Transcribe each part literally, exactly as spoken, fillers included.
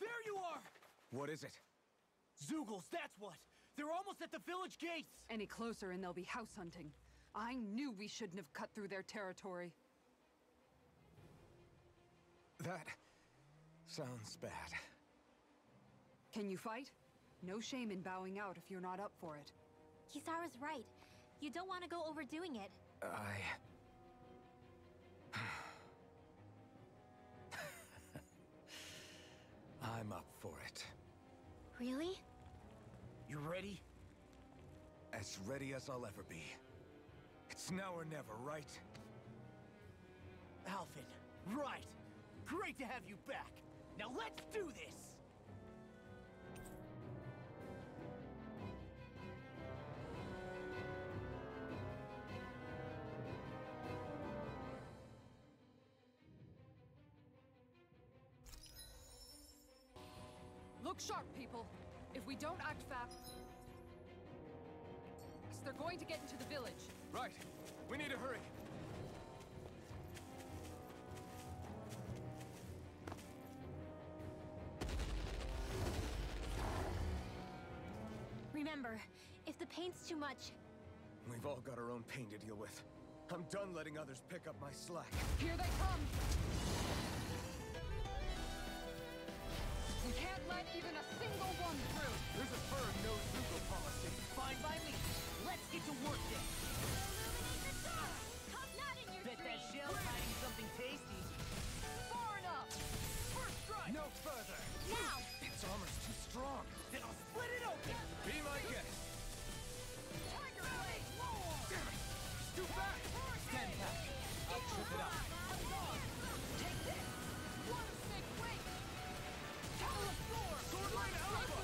There you are! What is it? Zugals, that's what! They're almost at the village gates! Any closer and they'll be house hunting. I knew we shouldn't have cut through their territory. That sounds bad. Can you fight? No shame in bowing out if you're not up for it. Kisara's right. You don't want to go overdoing it. I... I'm up for it. Really? You ready? As ready as I'll ever be. It's now or never, right? Alphen, right! Great to have you back! Now let's do this! Look sharp, people. If we don't act fast, they're going to get into the village. Right. We need to hurry. Remember, if the pain's too much... We've all got our own pain to deal with. I'm done letting others pick up my slack. Here they come! We can't let even a single one through! There's a firm no-Zuko policy. Fine by me. Let's get to work then! Illuminate the dark! Come not in your dreams! Bet that shell's hiding something tasty. Far enough! First strike! No further! Now! Its armor's too strong! Then I'll split it open! Be my guest! Tiger blade! Damn it! It's too fast! Stand back! I'll trip it up! Take this! Water snake, wait! Sword line alpha!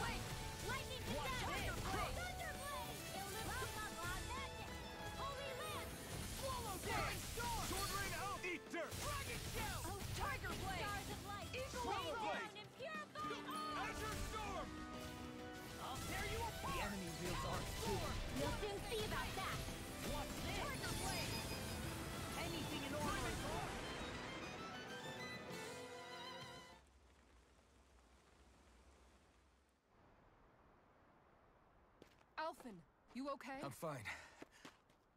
Lightning Thunder Blade! It'll lift up on magic! Holy Land! Swallow down! Sword line alpha! Eat dirt! Dragon shell! Oh, Tiger Blade! Stars of Light! Eagle Blade! And purify all! Azure Storm! I'll tear you apart! The enemy wields our sword! You'll soon see about that! What's this? Tiger Blade! Anything in order! Alphen, you okay? I'm fine.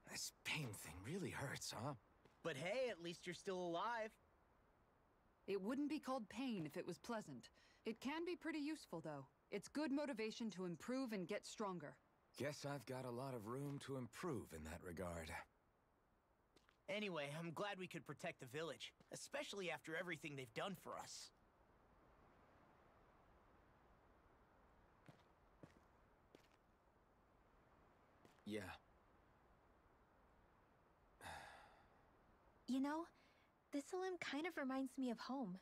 This pain thing really hurts, huh? But hey, at least you're still alive. It wouldn't be called pain if it was pleasant. It can be pretty useful, though. It's good motivation to improve and get stronger. Guess I've got a lot of room to improve in that regard. Anyway, I'm glad we could protect the village, especially after everything they've done for us. Yeah. You know, Thistlym kind of reminds me of home.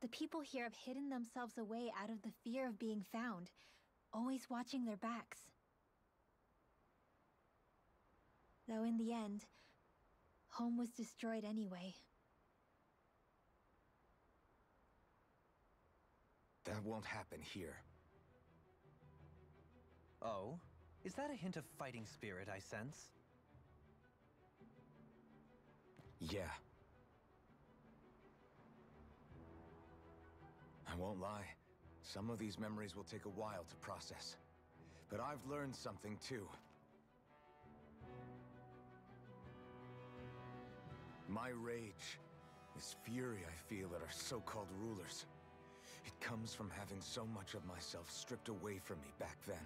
The people here have hidden themselves away out of the fear of being found, always watching their backs. Though in the end, home was destroyed anyway. That won't happen here. Oh? Is that a hint of fighting spirit I sense? Yeah. I won't lie. Some of these memories will take a while to process. But I've learned something too. My rage, this fury I feel at our so-called rulers, it comes from having so much of myself stripped away from me back then.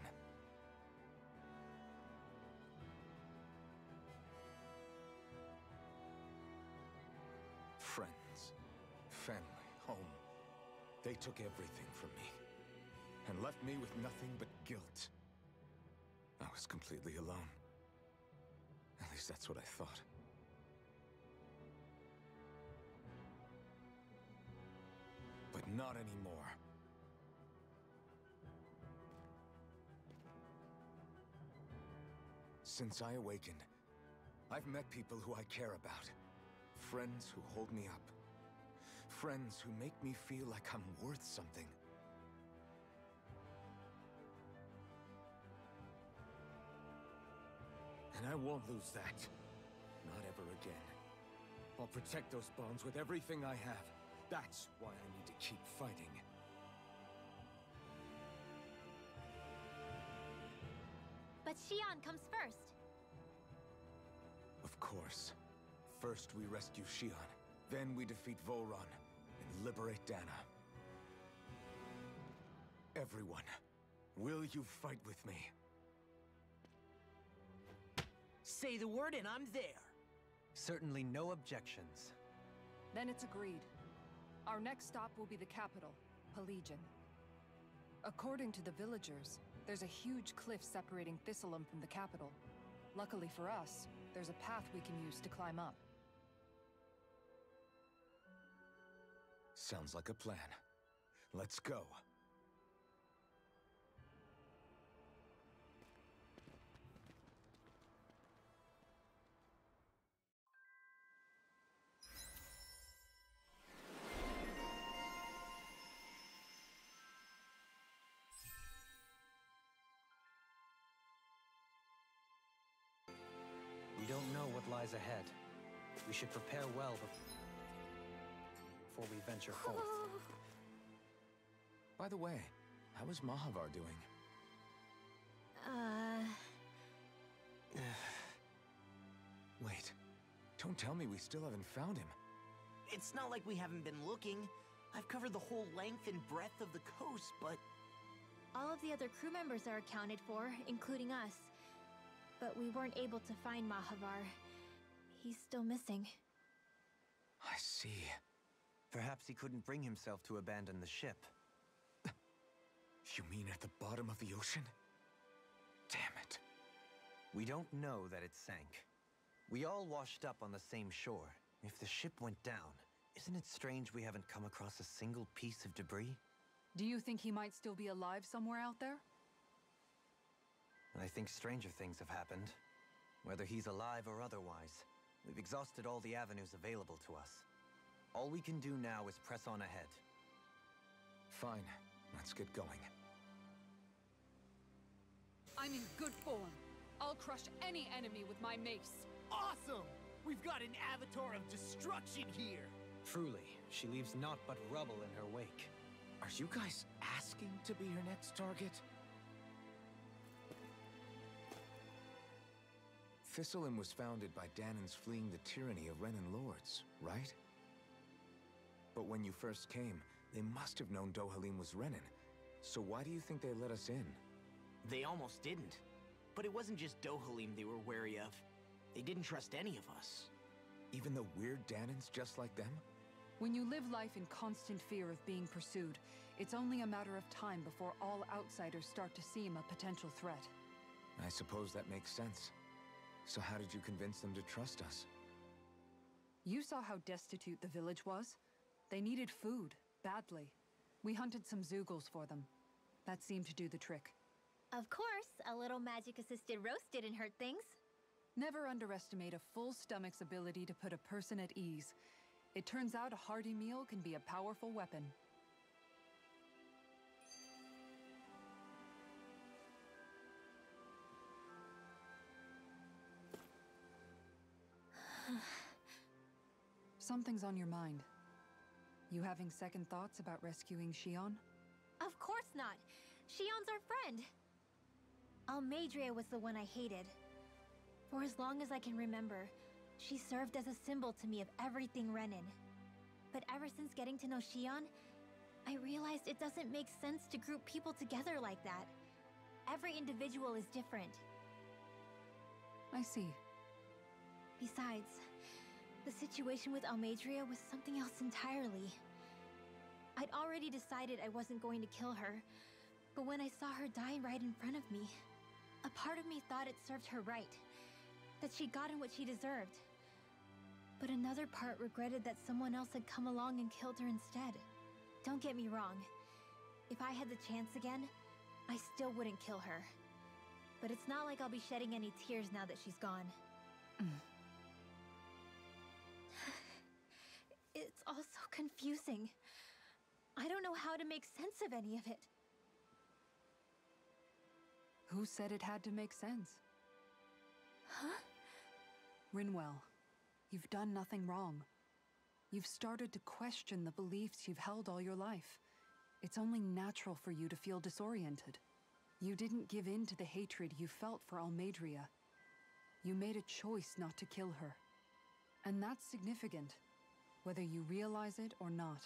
Friends, family, home. They took everything from me and left me with nothing but guilt. I was completely alone. At least that's what I thought. But not anymore. Since I awakened, I've met people who I care about. Friends who hold me up. Friends who make me feel like I'm worth something. And I won't lose that. Not ever again. I'll protect those bonds with everything I have. That's why I need to keep fighting. But Xion comes first. Of course. First we rescue Xion, then we defeat Volron, and liberate Dana. Everyone, will you fight with me? Say the word and I'm there. Certainly no objections. Then it's agreed. Our next stop will be the capital, Peligian. According to the villagers, there's a huge cliff separating Thistlym from the capital. Luckily for us, there's a path we can use to climb up. Sounds like a plan. Let's go. We don't know what lies ahead. We should prepare well before we venture forth. By the way, how is Mahavar doing? Uh... Wait. Don't tell me we still haven't found him. It's not like we haven't been looking. I've covered the whole length and breadth of the coast, but... All of the other crew members are accounted for, including us. But we weren't able to find Mahavar. He's still missing. I see. Perhaps he couldn't bring himself to abandon the ship. You mean at the bottom of the ocean? Damn it. We don't know that it sank. We all washed up on the same shore. If the ship went down, isn't it strange we haven't come across a single piece of debris? Do you think he might still be alive somewhere out there? I think stranger things have happened. Whether he's alive or otherwise, we've exhausted all the avenues available to us. All we can do now is press on ahead. Fine. Let's get going. I'm in good form. I'll crush any enemy with my mace. Awesome! We've got an avatar of destruction here! Truly, she leaves naught but rubble in her wake. Are you guys asking to be her next target? Thistlym was founded by Dahnans fleeing the tyranny of Renan lords, right? But when you first came, they must have known Dohalim was Renan. So why do you think they let us in? They almost didn't. But it wasn't just Dohalim they were wary of. They didn't trust any of us. Even the weird Dahnans just like them? When you live life in constant fear of being pursued, it's only a matter of time before all outsiders start to seem a potential threat. I suppose that makes sense. So how did you convince them to trust us? You saw how destitute the village was. They needed food, badly. We hunted some Zugals for them. That seemed to do the trick. Of course, a little magic-assisted roast didn't hurt things. Never underestimate a full stomach's ability to put a person at ease. It turns out a hearty meal can be a powerful weapon. Something's on your mind. You having second thoughts about rescuing Xion? Of course not! Xion's our friend! Almeidrea was the one I hated. For as long as I can remember, she served as a symbol to me of everything Renan. But ever since getting to know Xion, I realized it doesn't make sense to group people together like that. Every individual is different. I see. Besides, the situation with Almeidrea was something else entirely. I'd already decided I wasn't going to kill her, but when I saw her die right in front of me, a part of me thought it served her right, that she'd gotten what she deserved. But another part regretted that someone else had come along and killed her instead. Don't get me wrong. If I had the chance again, I still wouldn't kill her. But it's not like I'll be shedding any tears now that she's gone. It's all so confusing. I don't know how to make sense of any of it. Who said it had to make sense? Huh? Rinwell, you've done nothing wrong. You've started to question the beliefs you've held all your life. It's only natural for you to feel disoriented. You didn't give in to the hatred you felt for Almeidrea. You made a choice not to kill her. And that's significant, whether you realize it or not.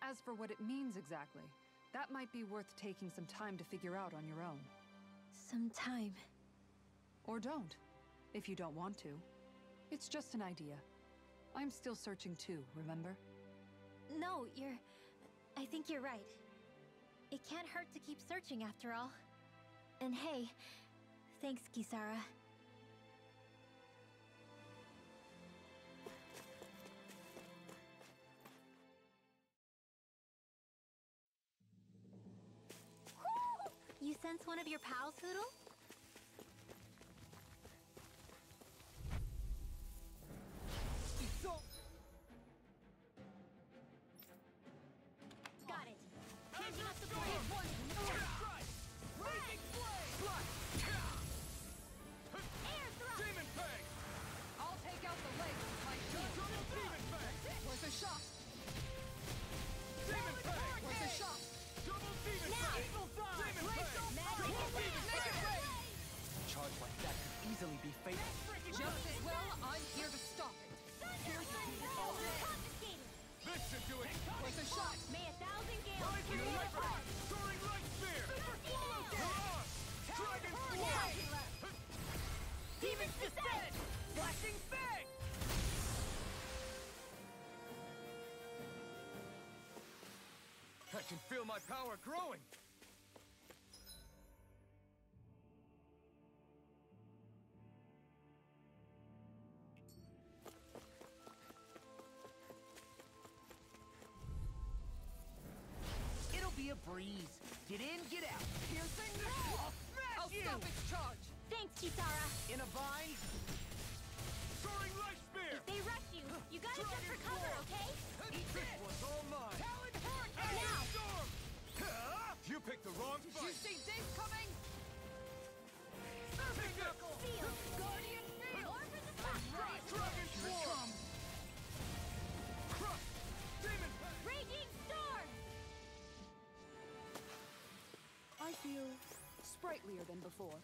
As for what it means exactly, that might be worth taking some time to figure out on your own. Some time. Or don't, if you don't want to. It's just an idea. I'm still searching too, remember? No, you're... I think you're right. It can't hurt to keep searching after all. And hey, thanks, Kisara. You sense one of your pals, Hoodle? Got it. Here's your support. One, strike. Raging flame. Blood. Air thrust. Demon peg. I'll take out the legs with my shield. Demon peg. Worth a shot. Demon peg. Worth a shot. Double demon now! Evil side! Demon blade! Double demon! Naked blade! A charge like that could easily be fatal. Just as well, I'm here to stop it. Here's the demon. This should do it! Worth a shot! May a thousand gales carry it apart! Soaring light spear! Follow down! Dragon fly! Demons descend! Flashing fang! I can feel my power growing! It'll be a breeze. Get in, get out. Piercing the wall! I'll, I'll stop its charge! Thanks, Kisara! In a vine? Soaring light spear! If they rush you, you gotta jump for cover, okay? Eat this! This was all mine! Talon horn! Now! You picked the wrong fight! Did you see this coming? Serpent knuckle! Seal! Guardian seal! Or for the flashlight! Dragon swarm! Crush! Demon! Raging storm! I feel sprightlier than before.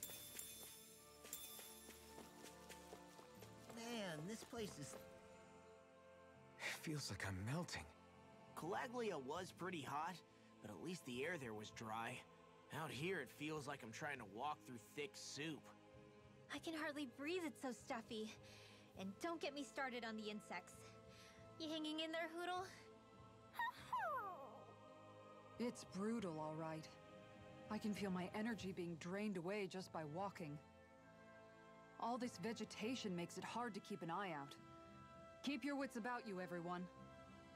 Man, this place is... It feels like I'm melting. Calaglia was pretty hot, but at least the air there was dry. Out here, it feels like I'm trying to walk through thick soup. I can hardly breathe, it's so stuffy. And don't get me started on the insects. You hanging in there, Hoodle? It's brutal, all right. I can feel my energy being drained away just by walking. All this vegetation makes it hard to keep an eye out. Keep your wits about you, everyone.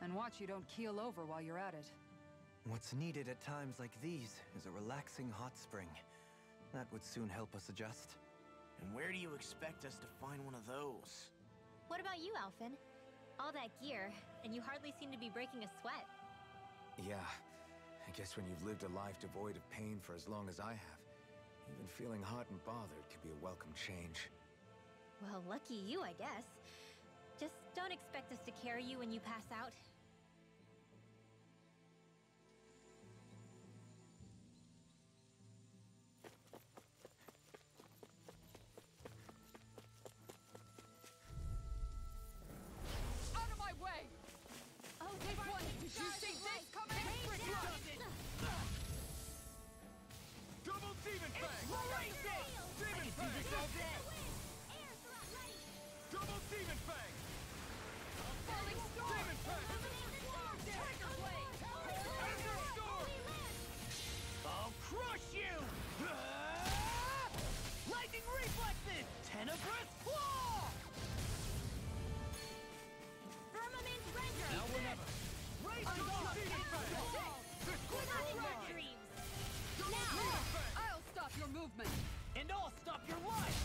And watch you don't keel over while you're at it. What's needed at times like these is a relaxing hot spring. That would soon help us adjust. And where do you expect us to find one of those? What about you, Alphen? All that gear, and you hardly seem to be breaking a sweat. Yeah, I guess when you've lived a life devoid of pain for as long as I have, even feeling hot and bothered could be a welcome change. Well, lucky you, I guess. Just don't expect us to carry you when you pass out. Out of my way! Oh, take one! Did you see this coming? Double demon fang! Demon fang! Double demon fang! Falling storm! Demon fang! Tiger blade! Tiger storm! I'll crush you! Lightning reflexes! Tenebrous claw! Firmament render! Now or never! Raise double demon fang! We're not in your dreams! Now! I'll stop your movement! And I'll stop your life!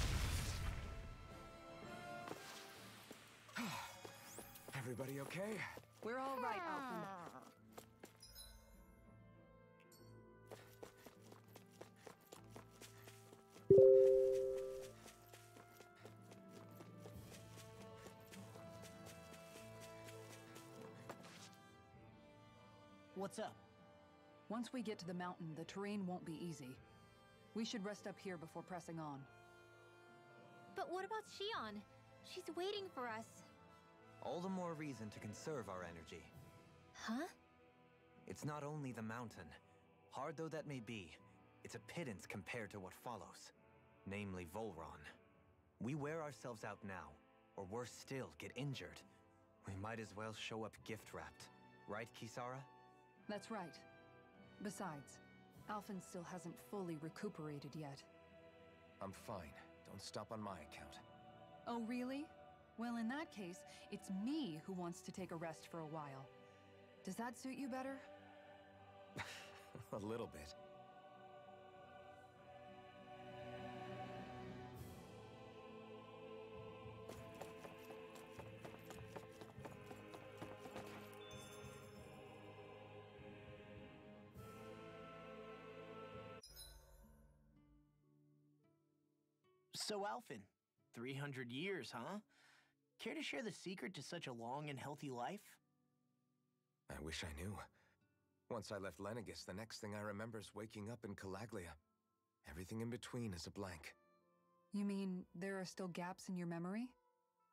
Everybody okay? We're all right, Alphen. What's up? Once we get to the mountain, the terrain won't be easy. We should rest up here before pressing on. But what about Xion? She's waiting for us. All the more reason to conserve our energy. Huh? It's not only the mountain. Hard though that may be, it's a pittance compared to what follows. Namely Volron. We wear ourselves out now, or worse still, get injured. We might as well show up gift-wrapped. Right, Kisara? That's right. Besides, Alphen still hasn't fully recuperated yet. I'm fine. Don't stop on my account. Oh, really? Well, in that case, it's me who wants to take a rest for a while. Does that suit you better? A little bit. So, Alphen, three hundred years, huh? Care to share the secret to such a long and healthy life? I wish I knew. Once I left Lenigus, the next thing I remember is waking up in Calaglia. Everything in between is a blank. You mean there are still gaps in your memory?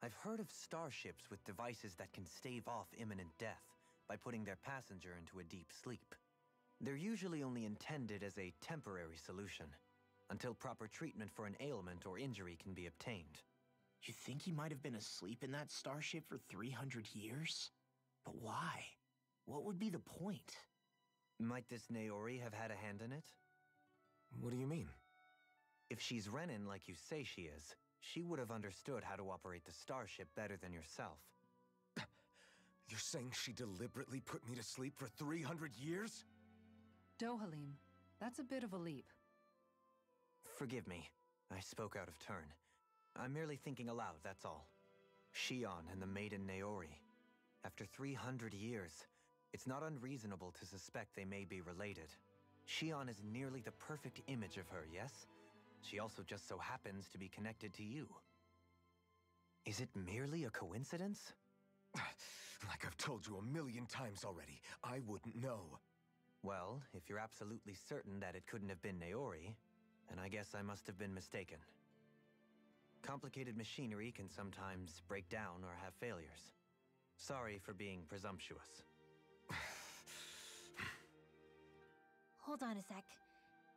I've heard of starships with devices that can stave off imminent death by putting their passenger into a deep sleep. They're usually only intended as a temporary solution, until proper treatment for an ailment or injury can be obtained. You think he might have been asleep in that starship for three hundred years? But why? What would be the point? Might this Naori have had a hand in it? What do you mean? If she's Renan like you say she is, she would have understood how to operate the starship better than yourself. You're saying she deliberately put me to sleep for three hundred years? Dohalim, that's a bit of a leap. Forgive me, I spoke out of turn. I'm merely thinking aloud, that's all. Xion and the maiden Naori. After three hundred years, it's not unreasonable to suspect they may be related. Xion is nearly the perfect image of her, yes? She also just so happens to be connected to you. Is it merely a coincidence? Like I've told you a million times already, I wouldn't know. Well, if you're absolutely certain that it couldn't have been Naori, and I guess I must have been mistaken. Complicated machinery can sometimes break down or have failures. Sorry for being presumptuous. Hold on a sec.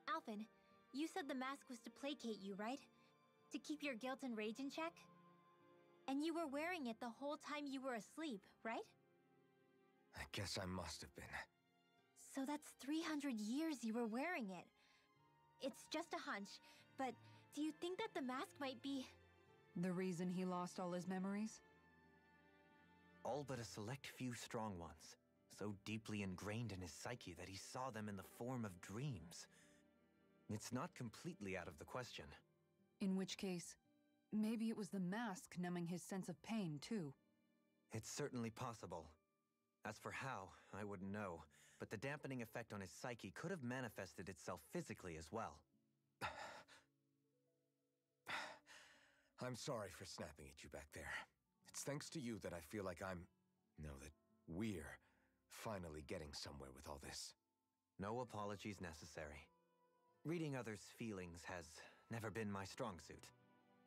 Alphen, you said the mask was to placate you, right? To keep your guilt and rage in check? And you were wearing it the whole time you were asleep, right? I guess I must have been. So that's three hundred years you were wearing it. It's just a hunch, but do you think that the mask might be... the reason he lost all his memories? All but a select few strong ones, so deeply ingrained in his psyche that he saw them in the form of dreams. It's not completely out of the question. In which case, maybe it was the mask numbing his sense of pain, too. It's certainly possible. As for how, I wouldn't know, but the dampening effect on his psyche could have manifested itself physically as well. I'm sorry for snapping at you back there. It's thanks to you that I feel like I'm... no, that we're finally getting somewhere with all this. No apologies necessary. Reading others' feelings has never been my strong suit.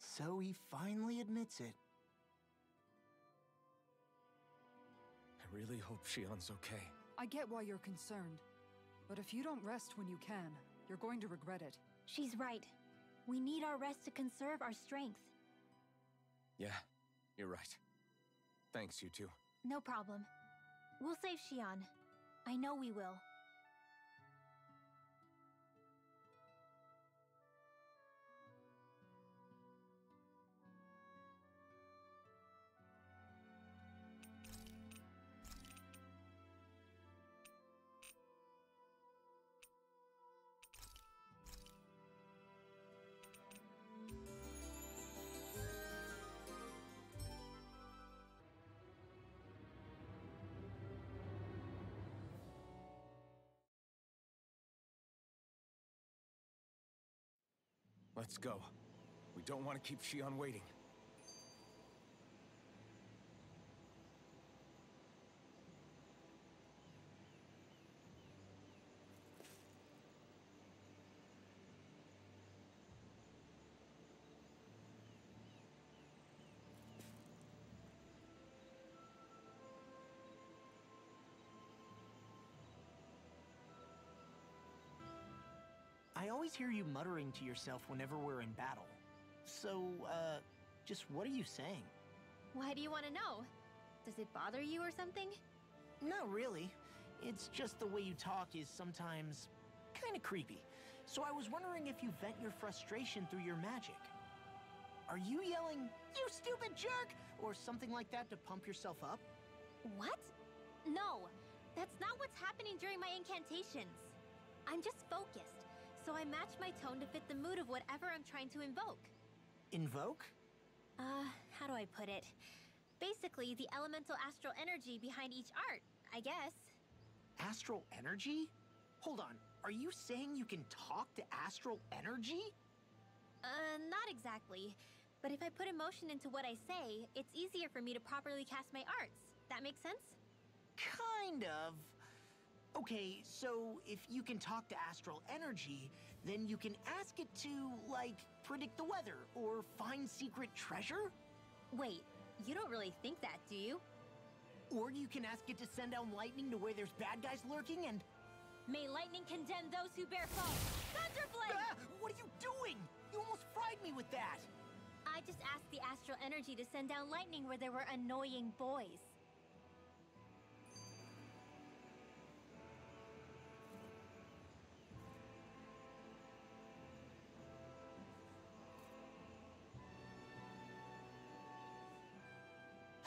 So he finally admits it. I really hope Shion's okay. I get why you're concerned, but if you don't rest when you can, you're going to regret it. She's right. We need our rest to conserve our strength. Yeah, you're right. Thanks, you two. No problem. We'll save Xion. I know we will. Let's go. We don't want to keep Xion waiting. I always hear you muttering to yourself whenever we're in battle. So, uh, just what are you saying? Why do you want to know? Does it bother you or something? Not really. It's just the way you talk is sometimes kind of creepy. So I was wondering if you vent your frustration through your magic. Are you yelling, "You stupid jerk," or something like that to pump yourself up? What? No, that's not what's happening during my incantations. I'm just focused, so I match my tone to fit the mood of whatever I'm trying to invoke. Invoke? Uh, how do I put it? Basically, the elemental astral energy behind each art, I guess. Astral energy? Hold on, are you saying you can talk to astral energy? Uh, not exactly. But if I put emotion into what I say, it's easier for me to properly cast my arts. That makes sense? Kind of. Okay, so if you can talk to astral energy, then you can ask it to, like, predict the weather or find secret treasure? Wait, you don't really think that, do you? Or you can ask it to send down lightning to where there's bad guys lurking and... May lightning condemn those who bear foes! Thunderblade! Ah, what are you doing? You almost fried me with that! I just asked the astral energy to send down lightning where there were annoying boys.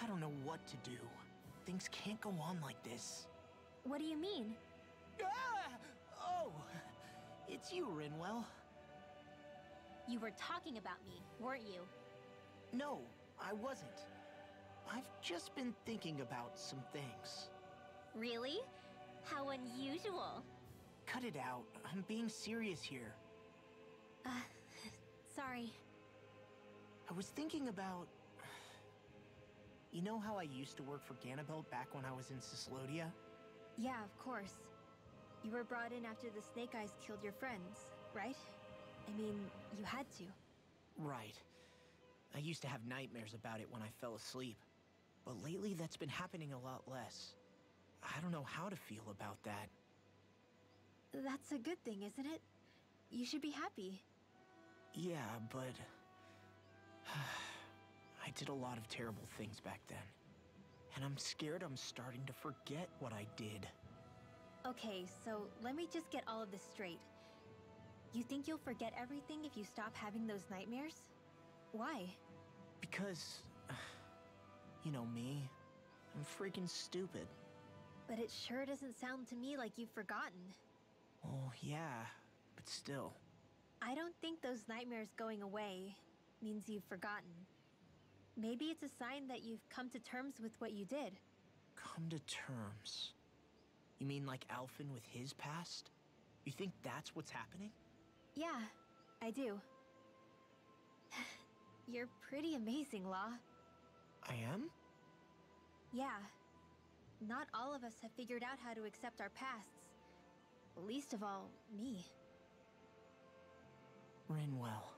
I don't know what to do. Things can't go on like this. What do you mean? Ah! Oh, it's you, Rinwell. You were talking about me, weren't you? No, I wasn't. I've just been thinking about some things. Really? How unusual. Cut it out. I'm being serious here. Uh, sorry. I was thinking about... You know how I used to work for Ganabelt back when I was in Cislodia? Yeah, of course. You were brought in after the Snake Eyes killed your friends, right? I mean, you had to. Right. I used to have nightmares about it when I fell asleep. But lately, that's been happening a lot less. I don't know how to feel about that. That's a good thing, isn't it? You should be happy. Yeah, but... I did a lot of terrible things back then. And I'm scared I'm starting to forget what I did. Okay, so let me just get all of this straight. You think you'll forget everything if you stop having those nightmares? Why? Because, you know me, I'm freaking stupid. But it sure doesn't sound to me like you've forgotten. Oh, yeah, but still. I don't think those nightmares going away means you've forgotten. Maybe it's a sign that you've come to terms with what you did. Come to terms? You mean like Alphen with his past? You think that's what's happening? Yeah, I do. You're pretty amazing, Law. I am? Yeah. Not all of us have figured out how to accept our pasts. Least of all, me. Rinwell.